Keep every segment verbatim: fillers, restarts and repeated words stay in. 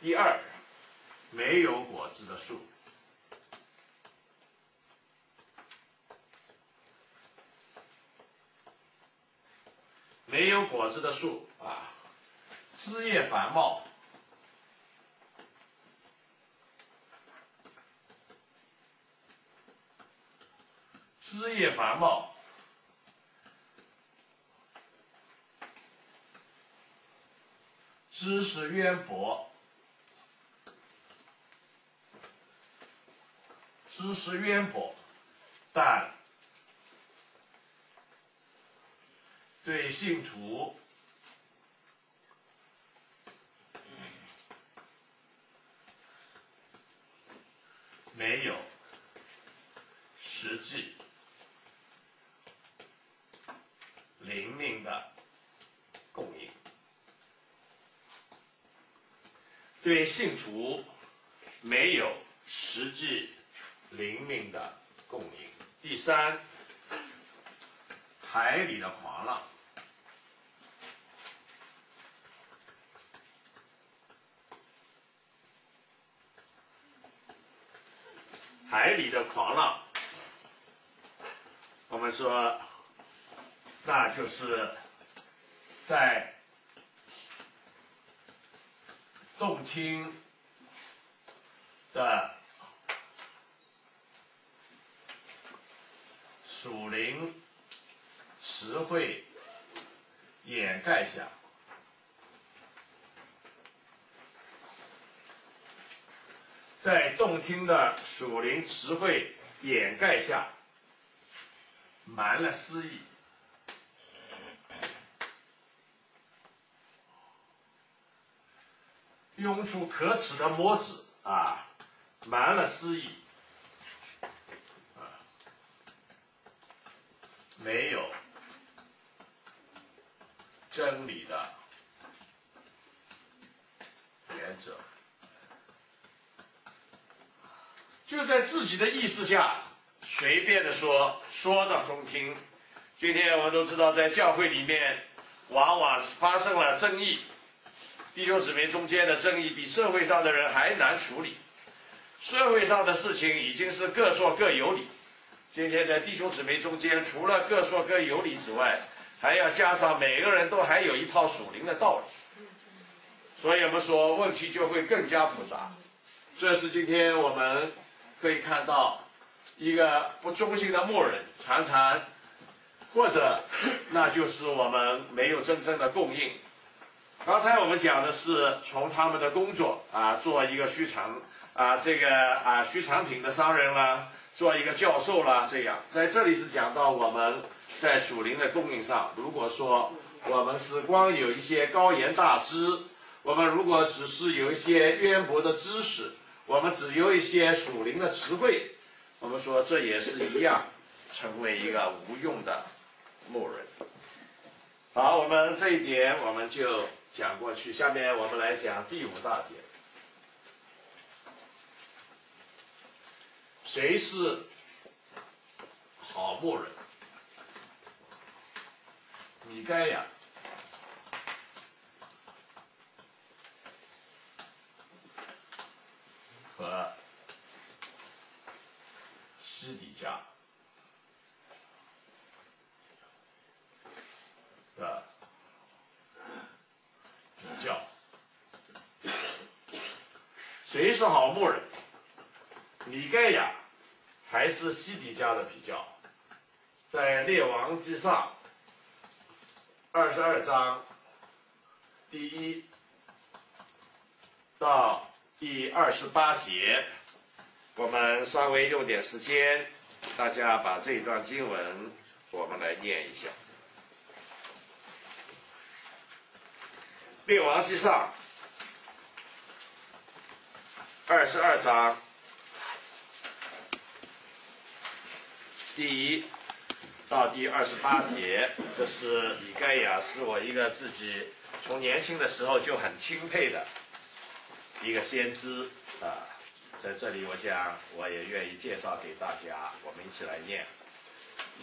第二，没有果子的树。没有果子的树啊，枝叶繁茂，枝叶繁茂，知识渊博，知识渊博，但。 对信徒没有实际灵命的供应，对信徒没有实际灵命的供应。第三，海里的狂浪。 海里的狂浪，我们说，那就是在动听的属灵词汇掩盖下。 在动听的属灵词汇掩盖下，瞒了私意，用出可耻的摸子啊，瞒了私意，啊，没有真理的原则。 就在自己的意识下随便的说，说到中听。今天我们都知道，在教会里面，往往发生了争议，弟兄姊妹中间的争议比社会上的人还难处理。社会上的事情已经是各说各有理，今天在弟兄姊妹中间，除了各说各有理之外，还要加上每个人都还有一套属灵的道理，所以我们说问题就会更加复杂。这是今天我们。 可以看到，一个不忠心的牧人常常，或者那就是我们没有真正的供应。刚才我们讲的是从他们的工作啊，做一个虚长啊，这个啊虚产品的商人啦，做一个教授啦，这样在这里是讲到我们在属灵的供应上。如果说我们是光有一些高言大智，我们如果只是有一些渊博的知识。 我们只有一些属灵的词汇，我们说这也是一样，成为一个无用的牧人。好，我们这一点我们就讲过去，下面我们来讲第五大点：谁是好牧人？米该亚。 和西底家的比较，谁是好牧人？米盖亚还是西底家的比较？在《列王纪上》二十二章第一到。 第二十八节，我们稍微用点时间，大家把这一段经文我们来念一下。列王纪上二十二章第一到第二十八节，这是以盖亚，是我一个自己从年轻的时候就很钦佩的。 一个先知啊，在这里，我想我也愿意介绍给大家，我们一起来念：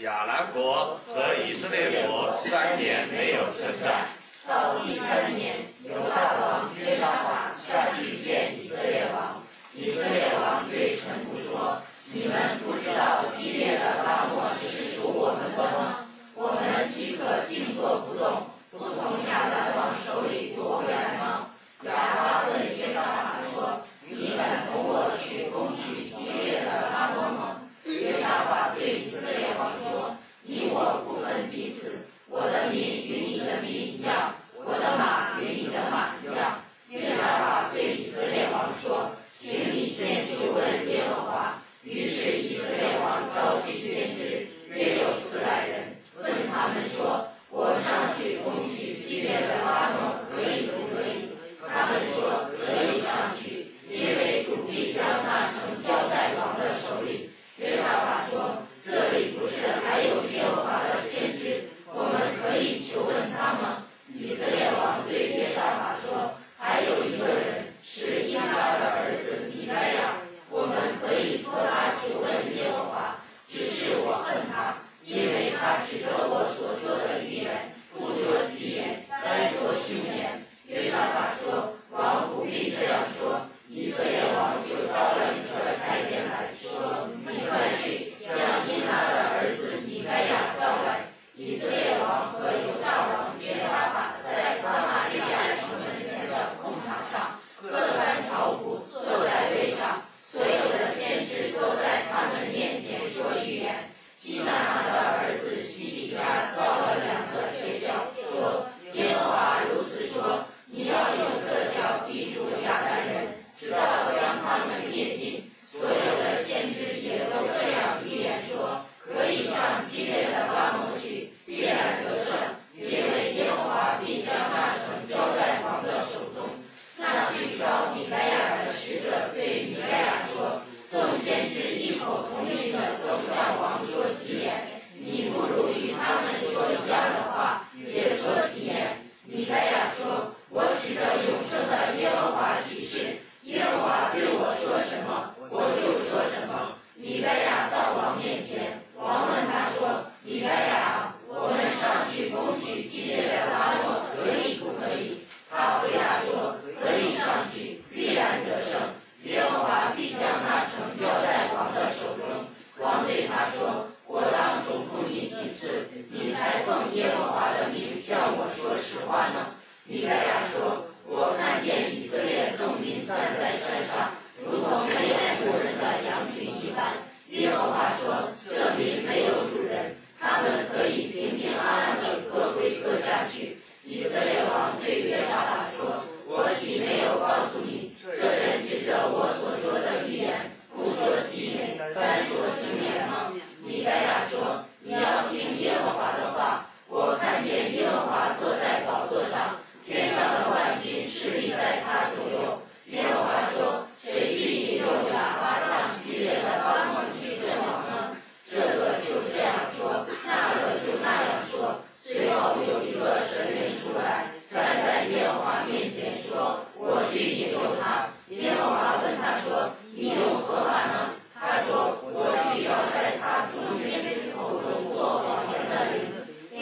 亚兰国和以色列国三年没有征战，到第三年，犹大王约沙法下去见以色列王。以色列王对臣仆说：“你们不知道激烈的拉末是属我们的吗？我们岂可静坐不动，不从亚兰王手里夺回来吗？”亚哈问约沙法说：“你敢同我去攻取激烈的拉末吗？”约沙法对以色列王说：“你我不分彼此。”我的民与你的民一样，我的马与你的马一样。约沙法对以色列王说：“请你先去问耶和华。”于是以色列王召去先知，约有四百人，问他们说：“我上去攻取激烈的拉末可以不可以？”他们说：“可以上去，因为主必将那城交在王的手里。”约沙法说：“这里不是还有耶和华的先知？”我们可以求问他吗？”以色列王对约沙法说：“还有一个人是伊拉的儿子弥该亚，我们可以托他求问耶和华，只是我恨他，因为他指着我所说的预言，不说吉言，单说凶言。”约沙法说：“王不必这样说。”以色列王就招了一个太监来说：“你快去将伊拉的儿子弥该亚召来。”以色列王和犹大王约沙法在撒玛利亚城门前的空场上，各穿朝服，坐在位上。所有的先知都在他们面前说预言。基拿拿的儿子西底家造了两个铁角，说：“耶和华如此说，你要用这角抵住亚兰人，直到将他们灭尽。”所有的先知也都这样预言说：“可以上激烈的拉末去。”必然得胜，因为耶和华必将那城交在王的手中。那去召弥该亚的使者对弥该亚说：“众先知异口同音地走向王说吉言，你不如与他们说一样的话，也说吉言。”弥该亚说：“我指着永生的耶和华起誓，耶和华对我说什么，我就说什么。”弥该亚到王面前，王问他说：“弥该亚，我们上去攻取激烈的拉末可以不可以？”他回答说：“可以上去，必然得胜，耶和华必将那城交在王的手中。”王对他说：“我当嘱咐你几次，你才奉耶和华的名向我说实话呢？”弥该亚说：“我看见以色列众民散在山上，如同没有牧人的羊群一般。耶和华说，这民没有主人，他们可以平平安安地各归各家去。”以色列王对约沙法说：“我岂没有告诉你，这人指着我所说的预言，不说吉言，单说凶言吗？”弥该亚说：“你要听耶和华的话。我看见耶和华坐在宝座上，天上的万军势力在他左右。”耶和华说：“谁既引诱亚哈上激烈的拉末去阵亡呢？”这个就这样说，那个就那样说。最后有一个神人出来，站在耶和华面前说：“我去引诱他。”耶和华问他说：“你用何法呢？”他说：“我去要在他众先知口中做谎言的灵。”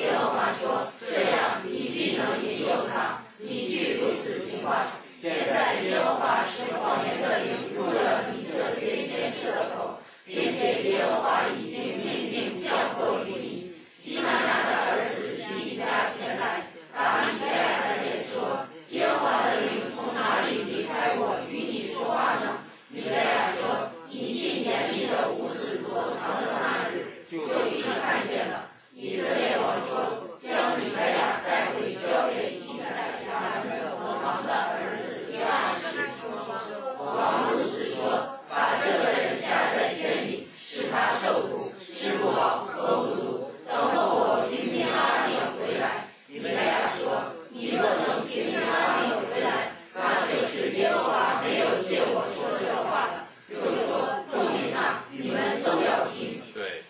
耶和华说：“这样你必能引诱他，你去如此行吧。”现在耶和华使谎言的灵入了你这些先知的口，并且耶和华已经命令降祸于你。”基拿拿的儿子西底家前来，打弥该亚的脸说：“耶和华的灵从哪里离开我与你说话呢？”弥该亚说：“你进严密的屋子躲藏的那日，就必看见了。”以色列王说：“将弥该亚带回，交给以赛亚人和王的儿子约阿施说，王如此说，把这个人下在监里，使他受苦，吃不饱，喝不足，等候我平平安安地回来。”弥该亚说：“你若能平平安安地回来，那就是耶和华没有借我说这话了。”又说：“众民啊，你们都要听。”对，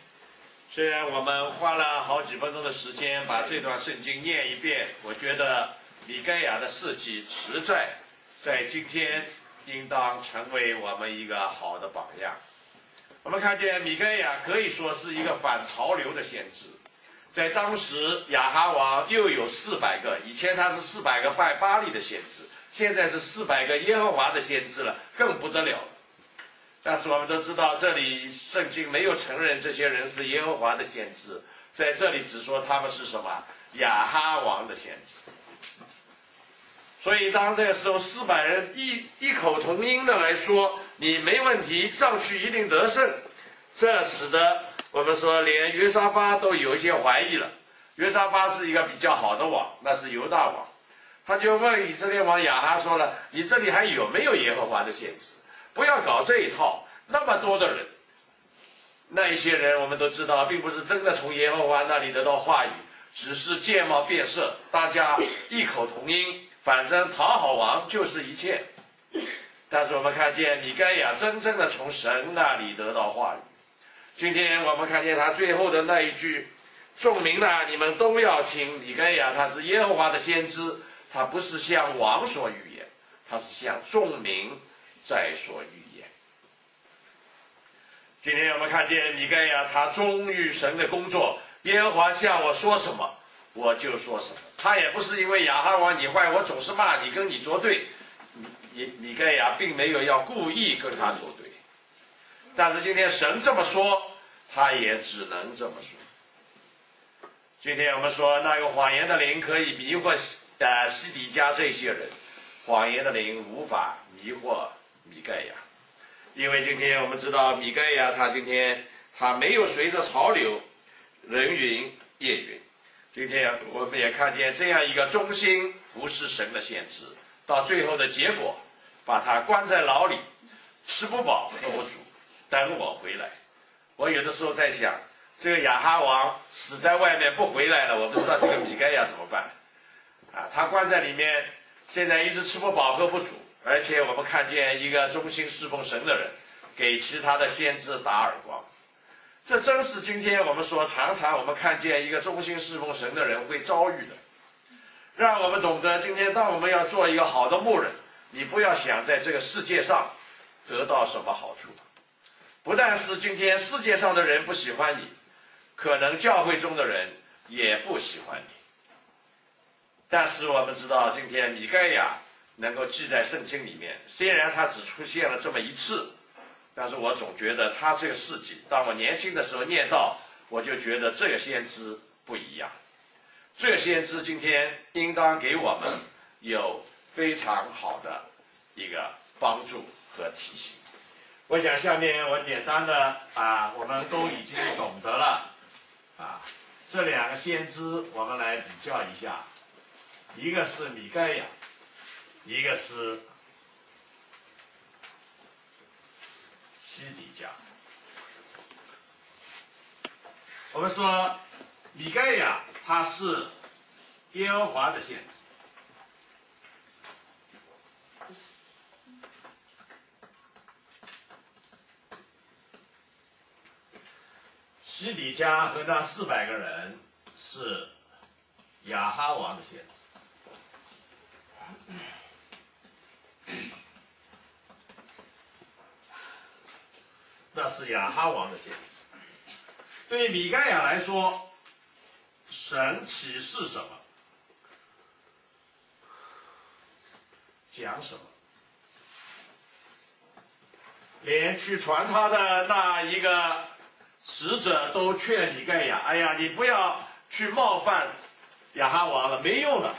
虽然我们花了好几分钟的时间把这段圣经念一遍，我觉得弥该亚的事迹实在在今天应当成为我们一个好的榜样。我们看见弥该亚可以说是一个反潮流的先知，在当时雅哈王又有四百个，以前他是四百个拜巴力的先知，现在是四百个耶和华的先知了，更不得了了。但是我们都知道，这里圣经没有承认这些人是耶和华的先知，在这里只说他们是什么雅哈王的先知。所以当那时候四百人一一口同音的来说，你没问题，上去一定得胜。这使得我们说，连约沙法都有一些怀疑了。约沙法是一个比较好的王，那是犹大王，他就问以色列王亚哈说了：“你这里还有没有耶和华的先知？不要搞这一套，那么多的人，那一些人我们都知道，并不是真的从耶和华那里得到话语，只是见貌变色，大家异口同音，反正讨好王就是一切。”但是我们看见米该亚真正的从神那里得到话语。今天我们看见他最后的那一句：“众民啊，你们都要听，米该亚他是耶和华的先知，他不是向王所预言，他是向众民在所预言。”今天我们看见米该亚他忠于神的工作，耶和华向我说什么，我就说什么。他也不是因为亚哈王你坏，我总是骂你，跟你作对。米米该亚并没有要故意跟他作对。但是今天神这么说，他也只能这么说。今天我们说那个谎言的灵可以迷惑呃西底家这些人，谎言的灵无法迷惑米盖亚，因为今天我们知道米盖亚他今天他没有随着潮流，人云亦云。今天我们也看见这样一个忠心服侍神的先知，到最后的结果，把他关在牢里，吃不饱喝不足。等我回来。我有的时候在想，这个亚哈王死在外面不回来了，我不知道这个米该亚怎么办啊！他关在里面，现在一直吃不饱喝不足，而且我们看见一个忠心侍奉神的人，给其他的先知打耳光。这正是今天我们说常常我们看见一个忠心侍奉神的人会遭遇的，让我们懂得今天当我们要做一个好的牧人，你不要想在这个世界上得到什么好处。不但是今天世界上的人不喜欢你，可能教会中的人也不喜欢你。但是我们知道，今天米该亚能够记在圣经里面，虽然他只出现了这么一次，但是我总觉得他这个事迹，当我年轻的时候念到，我就觉得这个先知不一样。这个先知今天应当给我们有非常好的一个帮助和提醒。我想下面我简单的啊，我们都已经懂得了啊，这两个先知我们来比较一下，一个是米该亚，一个是西底家。我们说米该亚他是耶和华的先知。西底家和那四百个人是亚哈王的先知，那是亚哈王的先知。对于米该亚来说，神启示什么，讲什么，连去传他的那一个使者都劝米盖亚，哎呀，你不要去冒犯亚哈王了，没用的。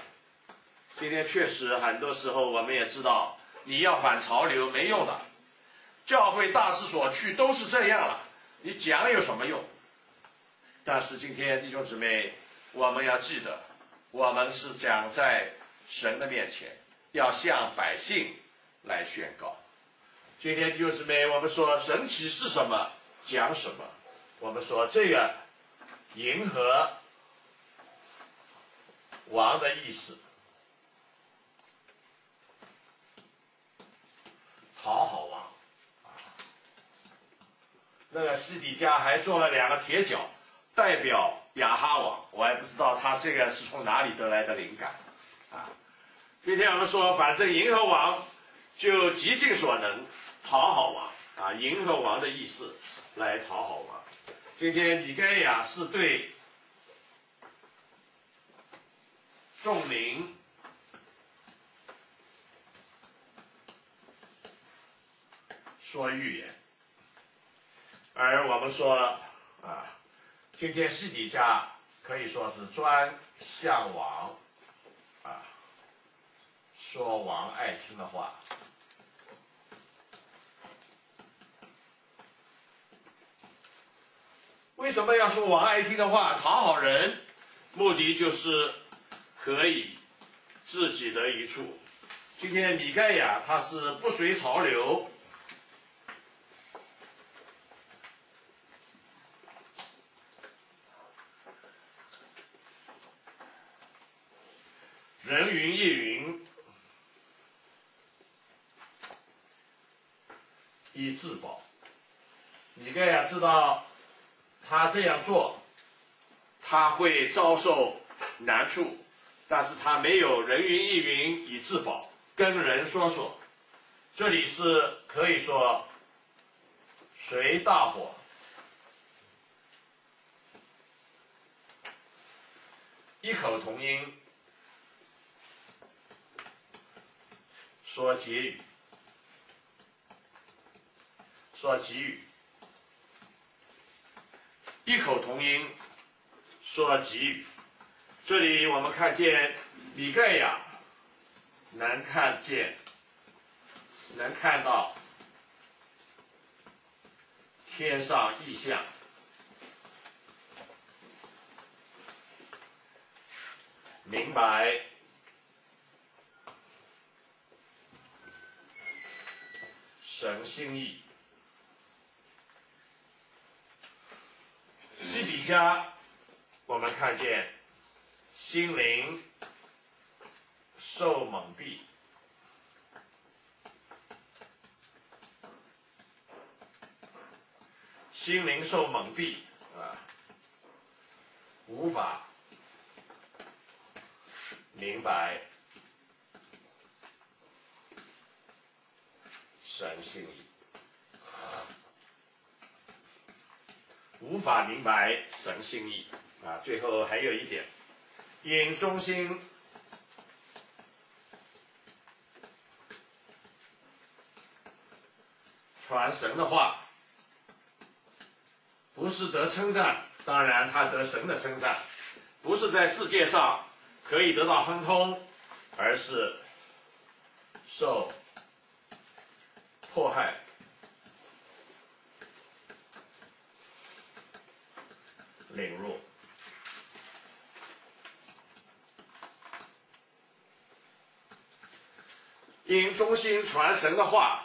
今天确实很多时候我们也知道，你要反潮流没用的，教会大势所趋都是这样了，你讲有什么用？但是今天弟兄姊妹，我们要记得，我们是讲在神的面前，要向百姓来宣告。今天弟兄姊妹，我们说神启示什么，讲什么，我们说这个迎合王的意思，讨好王。那个西底家还做了两个铁脚，代表亚哈王，我也不知道他这个是从哪里得来的灵感啊。今天我们说，反正迎合王就极尽所能讨好王啊，迎合王的意思来讨好王。今天米该亚是对仲明，说预言。而我们说啊，今天私底下可以说是专向王啊，说王爱听的话。 为什么要说王爱听的话，讨好人？目的就是可以自己得一处。今天米盖亚他是不随潮流，人云亦云，以自保。米盖亚知道。 他这样做，他会遭受难处，但是他没有人云亦云以自保，跟人说说。这里是可以说随大火。异口同音说结语，说给予。 异口同音说给予，这里我们看见米盖亚能看见，能看到天上异象，明白神心意。 西底家，我们看见心灵受蒙蔽，心灵受蒙蔽啊，无法明白神心意。 无法明白神心意啊！最后还有一点，因忠心传神的话，不是得称赞，当然他得神的称赞，不是在世界上可以得到亨通，而是受迫害。 领入，因忠心传神的话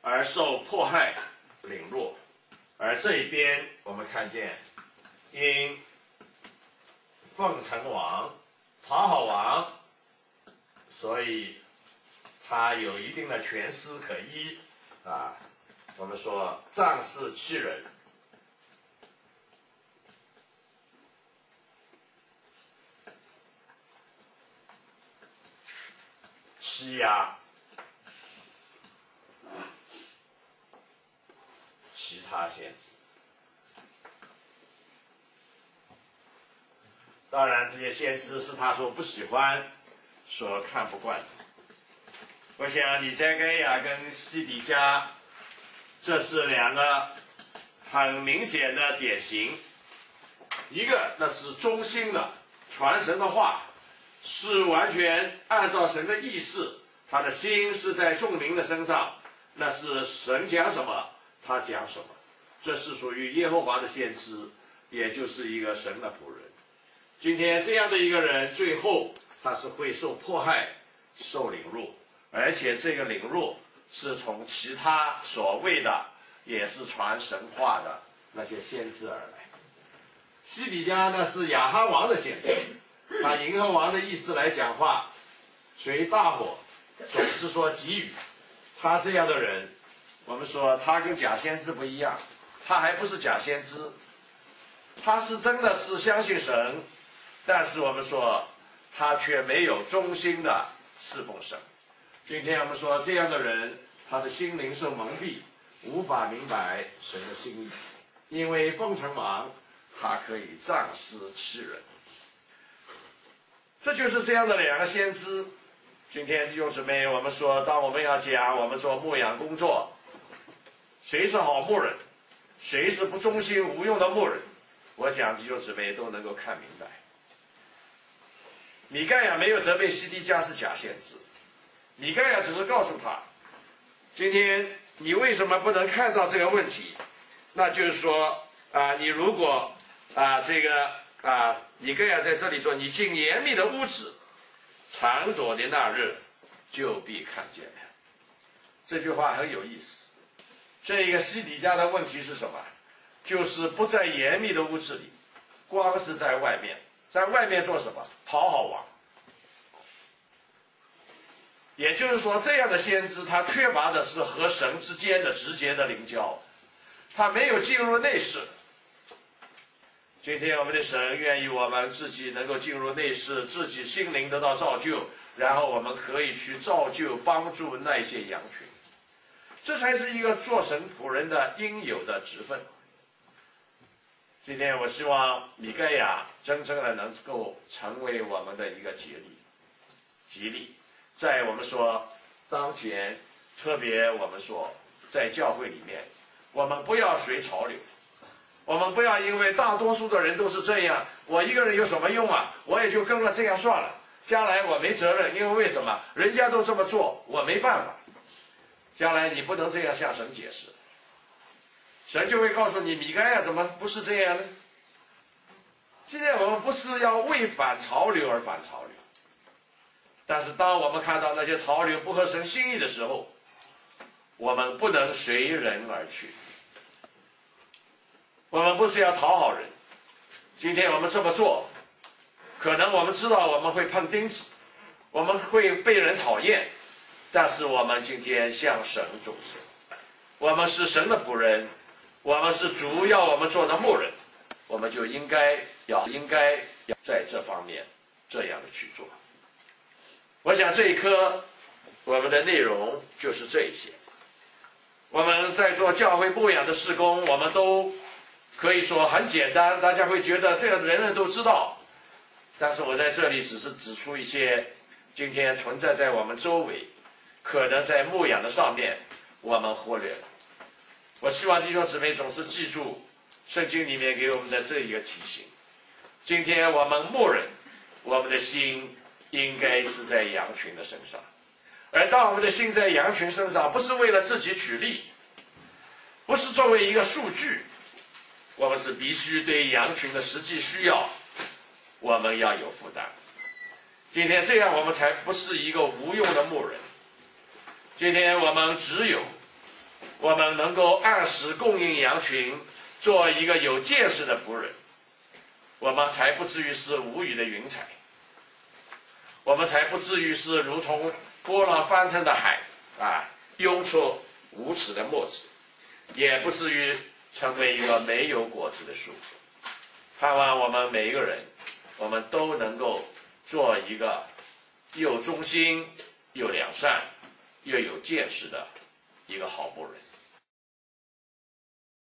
而受迫害，领入；而这一边我们看见，因奉承王、讨好王，所以他有一定的权势可依啊。我们说仗势欺人。 欺压其他先知，当然这些先知是他所不喜欢、所看不惯的。我想，以赛该亚跟西底家，这是两个很明显的典型。一个那是忠心的传神的话。 是完全按照神的意思，他的心是在众民的身上，那是神讲什么，他讲什么，这是属于耶和华的先知，也就是一个神的仆人。今天这样的一个人，最后他是会受迫害、受凌辱，而且这个凌辱是从其他所谓的也是传神话的那些先知而来。西底家呢是亚哈王的先知。 他迎合王的意思来讲话，随大火，总是说给予。他这样的人，我们说他跟假先知不一样，他还不是假先知，他是真的是相信神，但是我们说他却没有忠心的侍奉神。今天我们说这样的人，他的心灵受蒙蔽，无法明白神的心意，因为奉承王，他可以仗势欺人。这就是这样的两个先知。今天用姊妹，我们说，当我们要讲我们做牧养工作，谁是好牧人，谁是不忠心无用的牧人，我想弟兄姊妹都能够看明白。米盖亚没有责备西底家是假先知，米盖亚只是告诉他，今天你为什么不能看到这个问题？那就是说啊、呃，你如果啊、呃、这个啊、呃，米盖亚在这里说，你进严密的屋子，常躲的那日，就必看见了。这句话很有意思。这一个西底家的问题是什么？就是不在严密的屋子里，光是在外面。在外面做什么？讨好王。也就是说，这样的先知他缺乏的是和神之间的直接的灵交，他没有进入内室。今天我们的神愿意我们自己能够进入内室，自己心灵得到造就，然后我们可以去造就帮助那些羊群，这才是一个做神仆人的应有的职分。今天我希望米盖亚真正的能够成为我们的一个激励，激励在我们说当前，特别我们说在教会里面，我们不要随潮流，我们不要因为大多数的人都是这样，我一个人有什么用啊？我也就跟了这样算了，将来我没责任，因为为什么人家都这么做，我没办法。将来你不能这样向神解释。神就会告诉你，米该亚怎么不是这样呢？今天我们不是要为反潮流而反潮流，但是当我们看到那些潮流不合神心意的时候，我们不能随人而去。我们不是要讨好人，今天我们这么做，可能我们知道我们会碰钉子，我们会被人讨厌，但是我们今天向神忠诚，我们是神的仆人，我们是主要我们做的牧人，我们就应该要应该要在这方面这样的去做。我想这一课我们的内容就是这一些。我们在做教会牧养的事工，我们都可以说很简单，大家会觉得这个人人都知道，但是我在这里只是指出一些今天存在在我们周围，可能在牧养的上面我们忽略了。我希望弟兄姊妹总是记住圣经里面给我们的这一个提醒。今天我们牧人，我们的心应该是在羊群的身上，而当我们的心在羊群身上，不是为了自己取利，不是作为一个数据，我们是必须对羊群的实际需要我们要有负担。今天这样我们才不是一个无用的牧人。今天我们只有我们能够按时供应羊群，做一个有见识的仆人，我们才不至于是无雨的云彩，我们才不至于是如同波浪翻腾的海啊，涌出无齿的沫子，也不至于成为一个没有果子的树。盼望我们每一个人，我们都能够做一个又忠心又良善又有见识的一个好牧人。